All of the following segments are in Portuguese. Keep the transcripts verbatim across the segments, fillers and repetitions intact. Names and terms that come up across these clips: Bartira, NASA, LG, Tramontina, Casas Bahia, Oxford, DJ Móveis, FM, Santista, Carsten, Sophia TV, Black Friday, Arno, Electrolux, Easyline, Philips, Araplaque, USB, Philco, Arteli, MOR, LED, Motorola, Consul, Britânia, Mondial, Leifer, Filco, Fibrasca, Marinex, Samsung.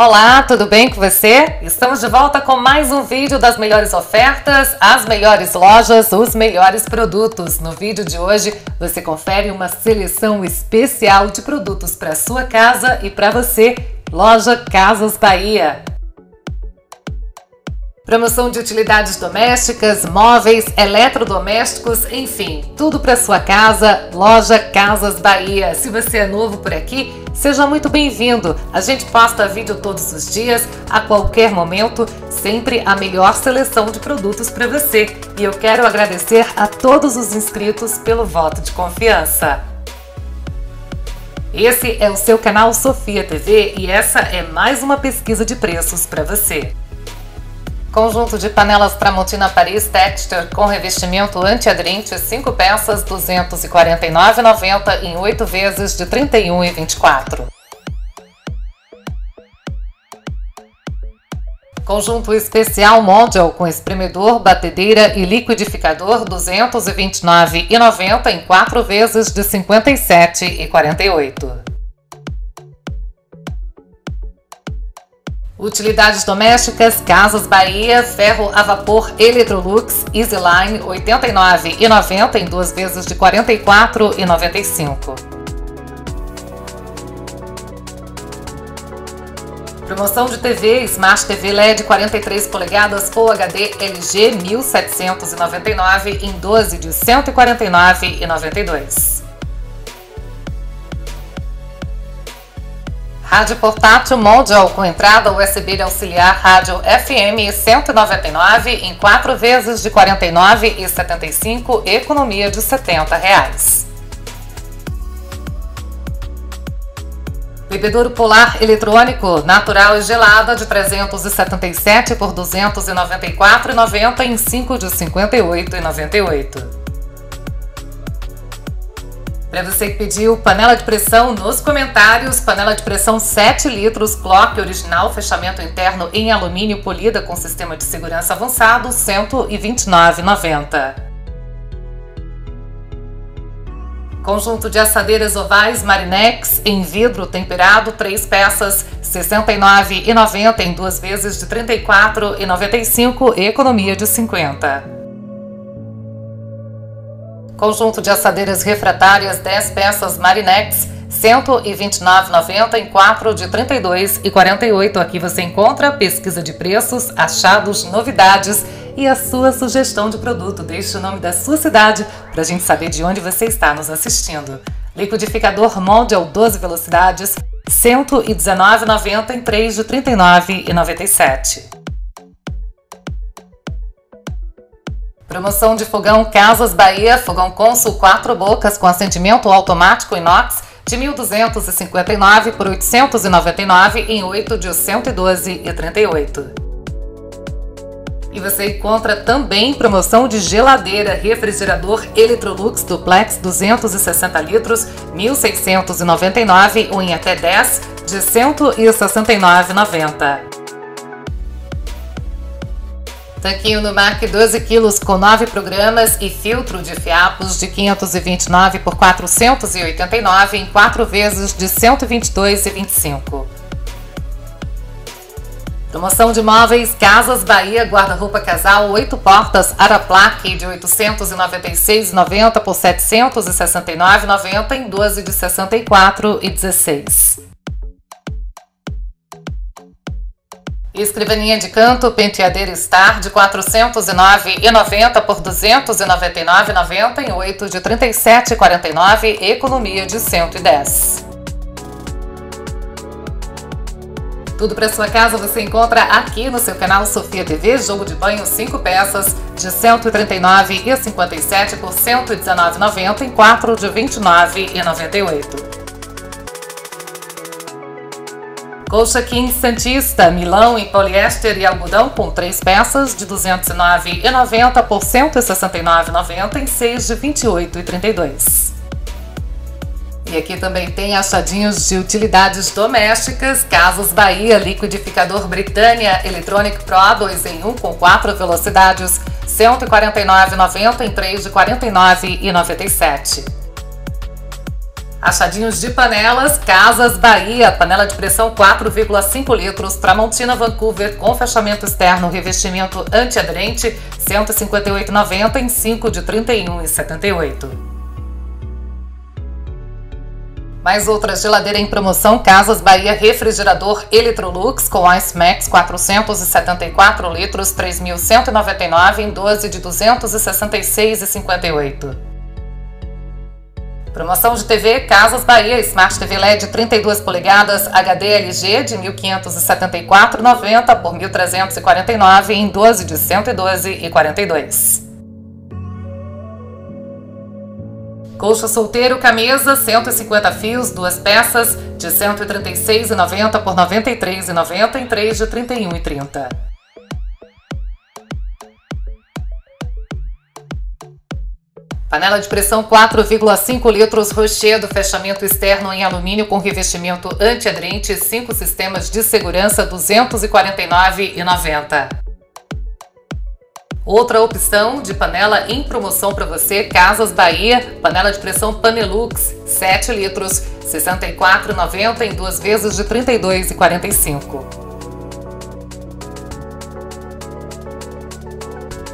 Olá, tudo bem com você? Estamos de volta com mais um vídeo das melhores ofertas, as melhores lojas, os melhores produtos. No vídeo de hoje você confere uma seleção especial de produtos para sua casa e para você, loja Casas Bahia. Promoção de utilidades domésticas, móveis, eletrodomésticos, enfim, tudo para sua casa, loja Casas Bahia. Se você é novo por aqui, seja muito bem-vindo. A gente posta vídeo todos os dias, a qualquer momento, sempre a melhor seleção de produtos para você. E eu quero agradecer a todos os inscritos pelo voto de confiança. Esse é o seu canal Sophia T V e essa é mais uma pesquisa de preços para você. Conjunto de panelas Tramontina Paris Texture com revestimento antiaderente, cinco peças, duzentos e quarenta e nove reais e noventa centavos em oito vezes de trinta e um reais e vinte e quatro centavos. Conjunto especial Mondial com espremedor, batedeira e liquidificador, duzentos e vinte e nove reais e noventa centavos em quatro vezes de cinquenta e sete reais e quarenta e oito centavos. Utilidades domésticas, Casas Bahia, ferro a vapor Electrolux, Easyline, oitenta e nove reais e noventa centavos em duas vezes de quarenta e quatro reais e noventa e cinco centavos. Promoção de T V, Smart T V L E D quarenta e três polegadas Full H D L G, mil setecentos e noventa e nove reais em doze de cento e quarenta e nove reais e noventa e dois centavos. Rádio portátil Mondial com entrada U S B auxiliar rádio F M cento e noventa e nove reais em quatro vezes de quarenta e nove reais e setenta e cinco centavos, economia de setenta reais. Bebedouro polar eletrônico, natural e gelada de trezentos e setenta e sete reais por duzentos e noventa e quatro reais e noventa centavos em cinco de cinquenta e oito reais e noventa e oito centavos. Para você que pediu panela de pressão nos comentários, panela de pressão sete litros, clock original, fechamento interno em alumínio polida com sistema de segurança avançado, cento e vinte e nove reais e noventa centavos. Conjunto de assadeiras ovais Marinex em vidro temperado, três peças, sessenta e nove reais e noventa centavos em duas vezes de trinta e quatro reais e noventa e cinco centavos, economia de cinquenta reais. Conjunto de assadeiras refratárias, dez peças Marinex, cento e vinte e nove reais e noventa centavos em quatro de trinta e dois reais e quarenta e oito centavos. Aqui você encontra pesquisa de preços, achados, novidades e a sua sugestão de produto. Deixe o nome da sua cidade para a gente saber de onde você está nos assistindo. Liquidificador Mondial doze velocidades, cento e dezenove reais e noventa centavos em três de trinta e nove reais e noventa e sete centavos. Promoção de fogão Casas Bahia, fogão Consul quatro bocas com acendimento automático inox de mil duzentos e cinquenta e nove reais por oitocentos e noventa e nove reais em oito de cento e doze reais e trinta e oito centavos. E você encontra também promoção de geladeira, refrigerador Electrolux Duplex duzentos e sessenta litros, mil seiscentos e noventa e nove reais ou em até dez de cento e sessenta e nove reais e noventa centavos. Tanquinho no MAC doze quilos com nove programas e filtro de fiapos de quinhentos e vinte e nove reais por quatrocentos e oitenta e nove reais em quatro vezes de cento e vinte e dois reais e vinte e cinco centavos. Promoção de móveis Casas Bahia, guarda-roupa casal, oito portas Araplaque de oitocentos e noventa e seis reais e noventa centavos por setecentos e sessenta e nove reais e noventa centavos em doze de sessenta e quatro reais e dezesseis centavos. Escrivaninha de canto, penteadeira Star de quatrocentos e nove reais e noventa centavos por duzentos e noventa e nove reais e noventa centavos em oito de trinta e sete reais e quarenta e nove centavos, economia de cento e dez reais. Tudo para sua casa você encontra aqui no seu canal Sophia T V. Jogo de banho cinco peças de cento e trinta e nove reais e cinquenta e sete centavos por cento e dezenove reais e noventa centavos em quatro de vinte e nove reais e noventa e oito centavos. Colcha King Santista, Milão em poliéster e algodão com três peças de duzentos e nove reais e noventa centavos por cento e sessenta e nove reais e noventa centavos em seis de vinte e oito reais e trinta e dois centavos. E aqui também tem achadinhos de utilidades domésticas, Casas Bahia, liquidificador Britânia Electronic Pro dois em um com quatro velocidades, cento e quarenta e nove reais e noventa centavos em três de quarenta e nove reais e noventa e sete centavos. Achadinhos de panelas, Casas Bahia, panela de pressão quatro vírgula cinco litros, Tramontina Vancouver com fechamento externo, revestimento antiaderente, cento e cinquenta e oito reais e noventa centavos em cinco de trinta e um reais e setenta e oito centavos. Mais outra geladeira em promoção, Casas Bahia Refrigerador Electrolux com Ice Max quatrocentos e setenta e quatro litros, três mil cento e noventa e nove reais em doze de duzentos e sessenta e seis reais e cinquenta e oito centavos. Promoção de T V Casas Bahia, Smart T V L E D trinta e duas polegadas, H D L G de mil quinhentos e setenta e quatro reais e noventa centavos por mil trezentos e quarenta e nove reais em doze de cento e doze reais e quarenta e dois centavos. Colcha solteiro, camisa, cento e cinquenta fios, duas peças, de cento e trinta e seis reais e noventa centavos por noventa e três reais e noventa centavos em três de trinta e um reais e trinta centavos. Panela de pressão quatro vírgula cinco litros, Rochedo, fechamento externo em alumínio com revestimento antiaderente, cinco sistemas de segurança, duzentos e quarenta e nove reais e noventa centavos. Outra opção de panela em promoção para você, Casas Bahia, panela de pressão Panelux, sete litros, sessenta e quatro reais e noventa centavos em duas vezes de trinta e dois reais e quarenta e cinco centavos.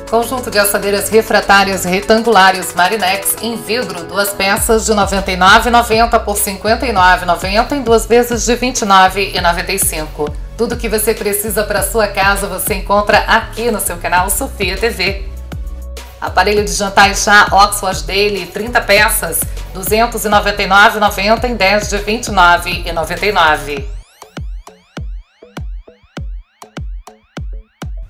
Conjunto de assadeiras refratárias retangulares Marinex em vidro, duas peças de noventa e nove reais e noventa centavos por cinquenta e nove reais e noventa centavos em duas vezes de vinte e nove reais e noventa e cinco centavos. Tudo o que você precisa para sua casa você encontra aqui no seu canal Sophia T V. Aparelho de jantar e chá Oxford Daily, trinta peças, duzentos e noventa e nove reais e noventa centavos em dez de vinte e nove reais e noventa e nove centavos.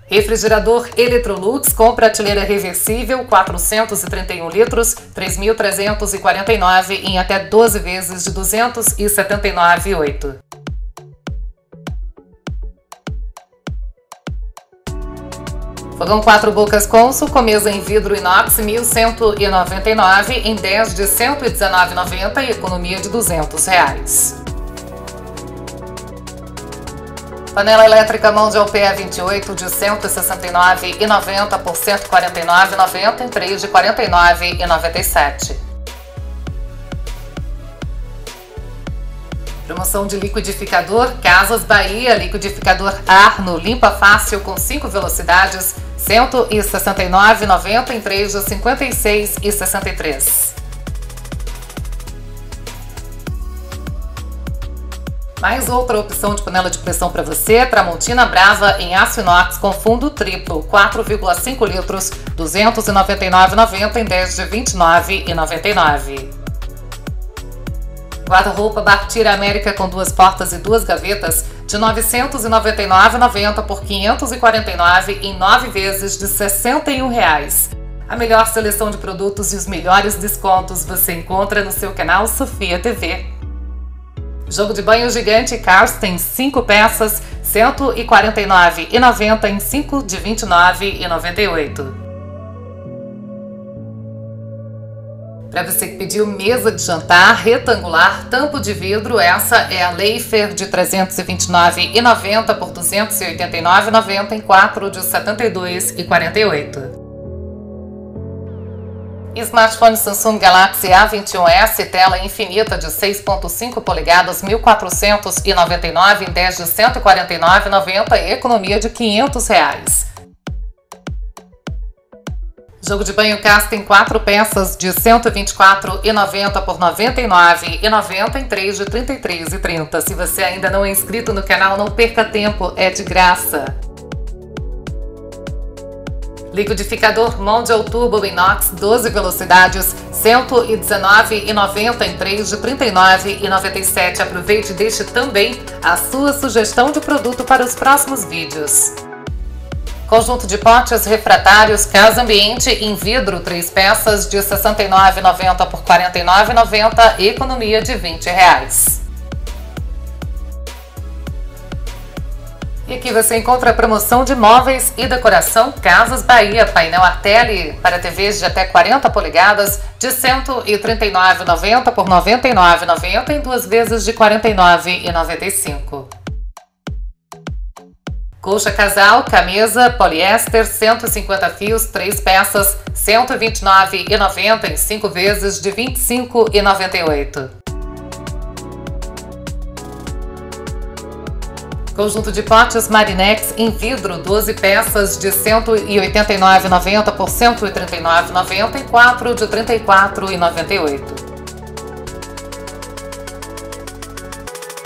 Refrigerador Electrolux com prateleira reversível, quatrocentos e trinta e um litros, três mil trezentos e quarenta e nove reais em até doze vezes de duzentos e setenta e nove reais e oito centavos. Fogão quatro bocas Consul com mesa em vidro inox, mil cento e noventa e nove reais em dez de cento e dezenove reais e noventa centavos e economia de duzentos reais. Panela elétrica Mondial vinte e oito de cento e sessenta e nove reais e noventa centavos por cento e quarenta e nove reais e noventa centavos em três de quarenta e nove reais e noventa e sete centavos. Promoção de liquidificador Casas Bahia, liquidificador Arno, limpa fácil com cinco velocidades, cento e sessenta e nove reais e noventa centavos em três de cinquenta e seis reais e sessenta e três centavos. Mais outra opção de panela de pressão para você, Tramontina Brava em aço inox com fundo triplo, quatro vírgula cinco litros, duzentos e noventa e nove reais e noventa centavos em dez de vinte e nove reais e noventa e nove centavos. Guarda-roupa Bartira América com duas portas e duas gavetas de novecentos e noventa e nove reais e noventa centavos por quinhentos e quarenta e nove reais em nove vezes de sessenta e um reais. A melhor seleção de produtos e os melhores descontos você encontra no seu canal Sophia T V. Jogo de banho gigante Carsten, cinco peças, cento e quarenta e nove reais e noventa centavos em cinco de vinte e nove reais e noventa e oito centavos. Para você que pediu mesa de jantar retangular, tampo de vidro, essa é a Leifer de trezentos e vinte e nove reais e noventa centavos por duzentos e oitenta e nove reais e noventa centavos em quatro de setenta e dois reais e quarenta e oito centavos. Smartphone Samsung Galaxy A vinte e um S, tela infinita de seis vírgula cinco polegadas, mil quatrocentos e noventa e nove reais em dez de cento e quarenta e nove reais e noventa centavos e economia de quinhentos reais. Jogo de banho Carsten, quatro peças de cento e vinte e quatro reais e noventa centavos por noventa e nove reais e noventa centavos em três de trinta e três reais e trinta centavos. Se você ainda não é inscrito no canal, não perca tempo, é de graça. Liquidificador Mondial Turbo Inox, doze velocidades, cento e dezenove reais e noventa centavos em três de trinta e nove reais e noventa e sete centavos. Aproveite e deixe também a sua sugestão de produto para os próximos vídeos. Conjunto de potes refratários Casa Ambiente em vidro, três peças de sessenta e nove reais e noventa centavos por quarenta e nove reais e noventa centavos, economia de vinte reais. E aqui você encontra a promoção de móveis e decoração Casas Bahia, painel Arteli para T Vs de até quarenta polegadas de cento e trinta e nove reais e noventa centavos por noventa e nove reais e noventa centavos em duas vezes de quarenta e nove reais e noventa e cinco centavos. Colcha casal, camisa, poliéster, cento e cinquenta fios, três peças, cento e vinte e nove reais e noventa centavos em cinco vezes de vinte e cinco reais e noventa e oito centavos. Conjunto de pátios Marinex em vidro, doze peças de cento e oitenta e nove reais e noventa centavos por cento e trinta e nove reais e noventa centavos e quatro de trinta e quatro reais e noventa e oito centavos.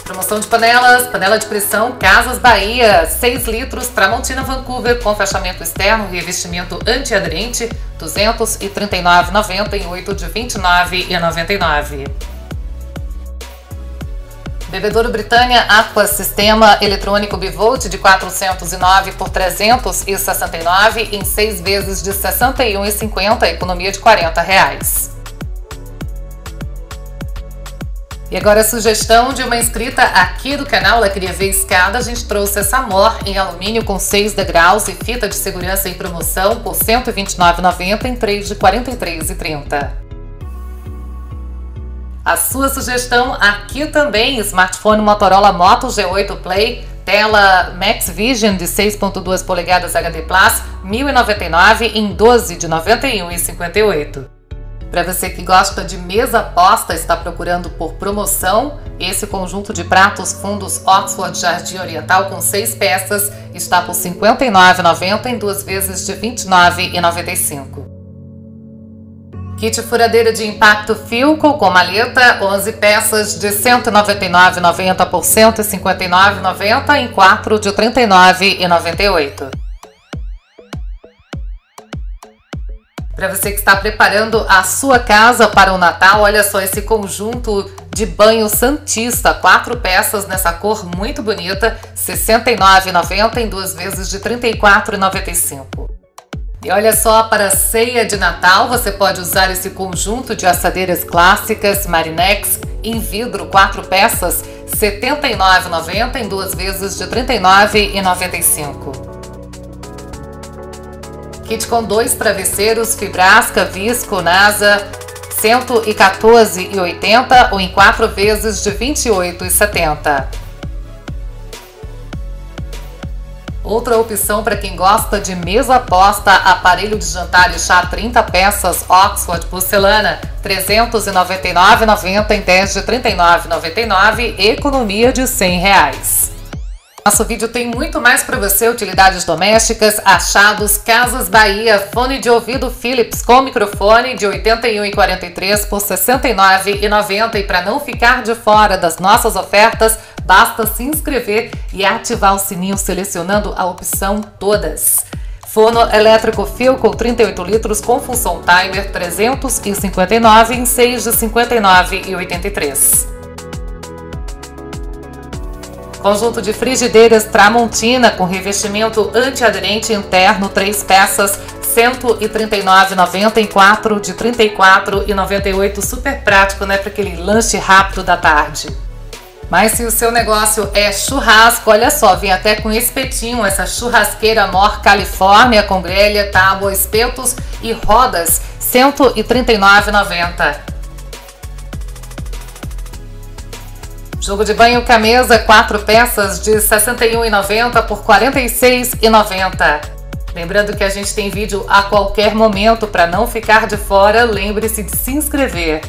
Promoção de panelas, panela de pressão Casas Bahia, seis litros, Tramontina Vancouver com fechamento externo e revestimento antiaderente, duzentos e trinta e nove reais e noventa centavos e oito de vinte e nove reais e noventa e nove centavos. Bebedouro Britânia Aqua, sistema eletrônico bivolt de quatrocentos e nove por trezentos e sessenta e nove em seis vezes de sessenta e um reais e cinquenta centavos, economia de quarenta reais. E agora a sugestão de uma inscrita aqui do canal, ela queria ver escada, a gente trouxe essa M O R em alumínio com seis degraus e fita de segurança em promoção por cento e vinte e nove reais e noventa centavos em três de quarenta e três reais e trinta centavos. A sua sugestão aqui também, smartphone Motorola Moto G oito Play, tela Max Vision de seis vírgula duas polegadas H D Plus, mil e noventa e nove reais em doze de noventa e um reais e cinquenta e oito centavos. Para você que gosta de mesa posta, está procurando por promoção, esse conjunto de pratos fundos Oxford Jardim Oriental com seis peças está por cinquenta e nove reais e noventa centavos em duas vezes de vinte e nove reais e noventa e cinco centavos. Kit furadeira de impacto Philco com maleta, onze peças de cento e noventa e nove reais e noventa centavos por cento e cinquenta e nove reais e noventa centavos em quatro de trinta e nove reais e noventa e oito centavos. Para você que está preparando a sua casa para o Natal, olha só esse conjunto de banho Santista, quatro peças nessa cor muito bonita, sessenta e nove reais e noventa centavos em duas vezes de trinta e quatro reais e noventa e cinco centavos. E olha só, para a ceia de Natal você pode usar esse conjunto de assadeiras clássicas Marinex em vidro, quatro peças, setenta e nove reais e noventa centavos em duas vezes de trinta e nove reais e noventa e cinco centavos. Kit com dois travesseiros Fibrasca, Visco, NASA, cento e quatorze reais e oitenta centavos ou em quatro vezes de vinte e oito reais e setenta centavos. Outra opção para quem gosta de mesa posta, aparelho de jantar e chá trinta peças Oxford porcelana, trezentos e noventa e nove reais e noventa centavos em dez de trinta e nove reais e noventa e nove centavos, economia de cem reais. Nosso vídeo tem muito mais para você, utilidades domésticas, achados, Casas Bahia, fone de ouvido Philips com microfone de oitenta e um reais e quarenta e três centavos por sessenta e nove reais e noventa centavos e para não ficar de fora das nossas ofertas, basta se inscrever e ativar o sininho selecionando a opção Todas. Forno elétrico Filco trinta e oito litros com função timer, trezentos e cinquenta e nove reais em seis de cinquenta e nove reais e oitenta e três centavos. Conjunto de frigideiras Tramontina com revestimento antiaderente interno, três peças, cento e trinta e nove reais e noventa centavos em quatro de trinta e quatro reais e noventa e oito centavos, super prático, né, para aquele lanche rápido da tarde. Mas se o seu negócio é churrasco, olha só, vem até com espetinho, essa churrasqueira M O R Califórnia com grelha, tábua, espetos e rodas, cento e trinta e nove reais e noventa centavos. Jogo de banho camisa, quatro peças de sessenta e um reais e noventa centavos por quarenta e seis reais e noventa centavos. Lembrando que a gente tem vídeo a qualquer momento, para não ficar de fora, lembre-se de se inscrever.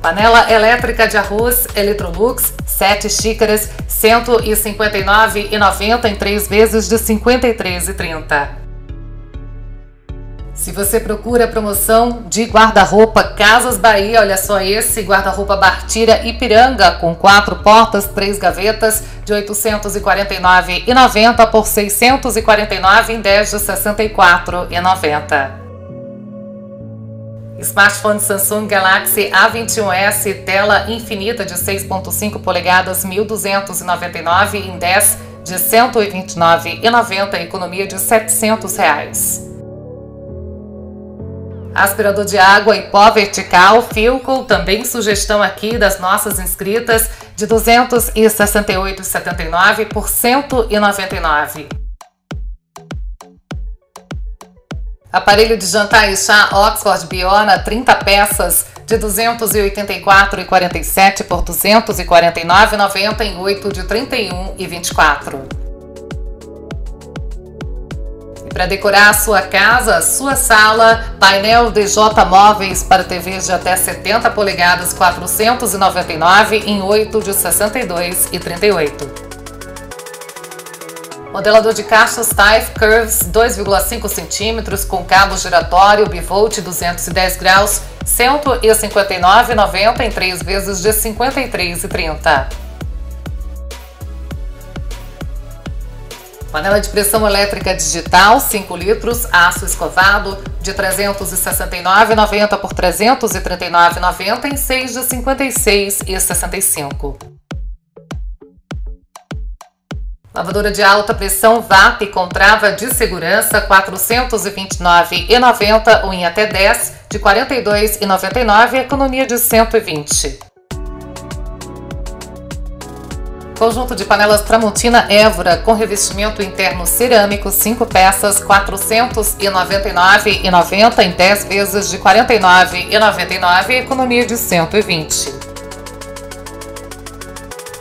Panela elétrica de arroz Electrolux, sete xícaras, cento e cinquenta e nove reais e noventa centavos em três vezes de cinquenta e três reais e trinta centavos. Se você procura promoção de guarda-roupa Casas Bahia, olha só esse guarda-roupa Bartira Ipiranga com quatro portas, três gavetas de oitocentos e quarenta e nove reais e noventa centavos por seiscentos e quarenta e nove reais em dez de sessenta e quatro reais e noventa centavos. Smartphone Samsung Galaxy A vinte e um S, tela infinita de seis vírgula cinco polegadas, mil duzentos e noventa e nove reais em dez de cento e vinte e nove reais e noventa centavos, economia de setecentos reais. Aspirador de água e pó vertical Philco, também sugestão aqui das nossas inscritas, de duzentos e sessenta e oito reais e setenta e nove centavos por cento e noventa e nove reais. Aparelho de jantar e chá Oxford Biona, trinta peças de duzentos e oitenta e quatro reais e quarenta e sete centavos por duzentos e quarenta e nove reais e noventa centavos em oito de trinta e um reais e vinte e quatro centavos. Para decorar a sua casa, a sua sala, painel D J Móveis para T Vs de até setenta polegadas, quatrocentos e noventa e nove reais em oito de sessenta e dois e trinta e oito. Modelador de caixas Type Curves dois vírgula cinco centímetros com cabo giratório bivolt duzentos e dez graus, cento e cinquenta e nove reais e noventa centavos em três vezes de cinquenta e três reais e trinta centavos. Panela de pressão elétrica digital cinco litros, aço escovado de trezentos e sessenta e nove reais e noventa centavos por trezentos e trinta e nove reais e noventa centavos em seis de cinquenta e seis reais e sessenta e cinco centavos. Lavadora de alta pressão V A P com trava de segurança quatrocentos e vinte e nove reais e noventa centavos ou em até dez, de quarenta e dois reais e noventa e nove centavos, economia de cento e vinte reais. Conjunto de panelas Tramontina Évora com revestimento interno cerâmico cinco peças, quatrocentos e noventa e nove reais e noventa centavos em dez vezes de quarenta e nove reais e noventa e nove centavos, economia de cento e vinte reais.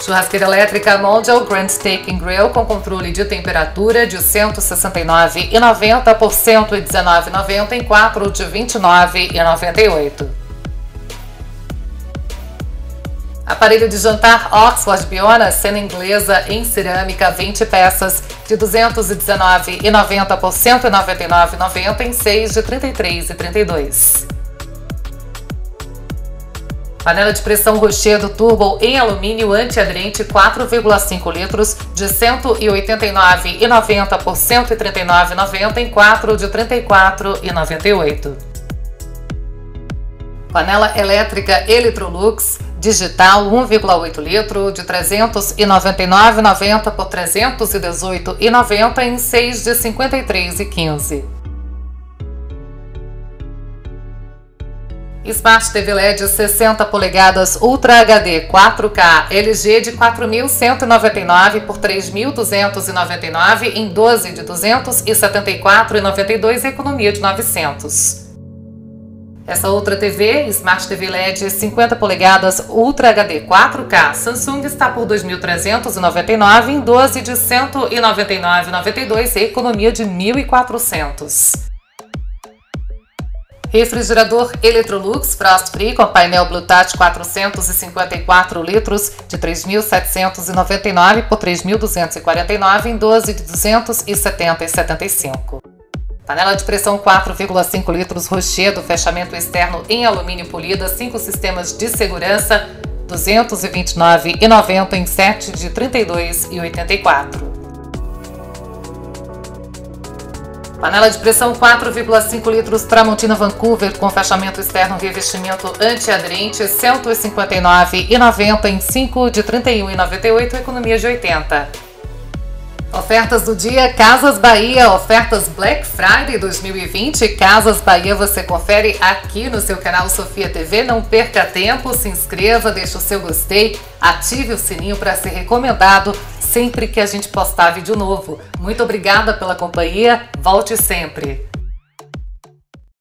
Churrasqueira elétrica Mondial Grand Steak and Grill com controle de temperatura de cento e sessenta e nove reais e noventa centavos por cento e dezenove reais e noventa centavos em quatro de vinte e nove reais e noventa e oito centavos. Aparelho de jantar Oxford Biona, cena inglesa em cerâmica, vinte peças de duzentos e dezenove reais e noventa centavos por cento e noventa e nove reais e noventa centavos em seis de trinta e três reais e trinta e dois centavos. Panela de pressão Rochedo Turbo em alumínio antiaderente quatro vírgula cinco litros de cento e oitenta e nove reais e noventa centavos por cento e trinta e nove reais e noventa centavos em quatro de trinta e quatro reais e noventa e oito centavos. Panela elétrica Electrolux digital um vírgula oito litro de trezentos e noventa e nove reais e noventa centavos por trezentos e dezoito reais e noventa centavos em seis de cinquenta e três reais e quinze centavos. Smart T V L E D sessenta polegadas Ultra H D quatro K L G de quatro mil cento e noventa e nove reais por três mil duzentos e noventa e nove reais em doze de duzentos e setenta e quatro reais e noventa e dois centavos, economia de novecentos reais. Essa outra T V, Smart T V L E D cinquenta polegadas Ultra H D quatro K Samsung, está por dois mil trezentos e noventa e nove reais em doze de cento e noventa e nove reais e noventa e dois centavos, economia de mil e quatrocentos reais. Refrigerador Electrolux Frost Free com painel Bluetooth quatrocentos e cinquenta e quatro litros de três mil setecentos e noventa e nove reais por três mil duzentos e quarenta e nove reais em doze de duzentos e setenta reais e setenta e cinco centavos. Panela de pressão quatro vírgula cinco litros Rochedo, fechamento externo em alumínio polida, cinco sistemas de segurança, duzentos e vinte e nove reais e noventa centavos em sete de trinta e dois reais e oitenta e quatro centavos. Panela de pressão quatro vírgula cinco litros Tramontina Vancouver com fechamento externo e revestimento antiaderente cento e cinquenta e nove reais e noventa centavos em cinco de trinta e um reais e noventa e oito centavos, economia de oitenta reais. Ofertas do dia Casas Bahia, ofertas Black Friday dois mil e vinte. Casas Bahia você confere aqui no seu canal Sophia T V. Não perca tempo, se inscreva, deixe o seu gostei, ative o sininho para ser recomendado sempre que a gente postar vídeo novo. Muito obrigada pela companhia, volte sempre!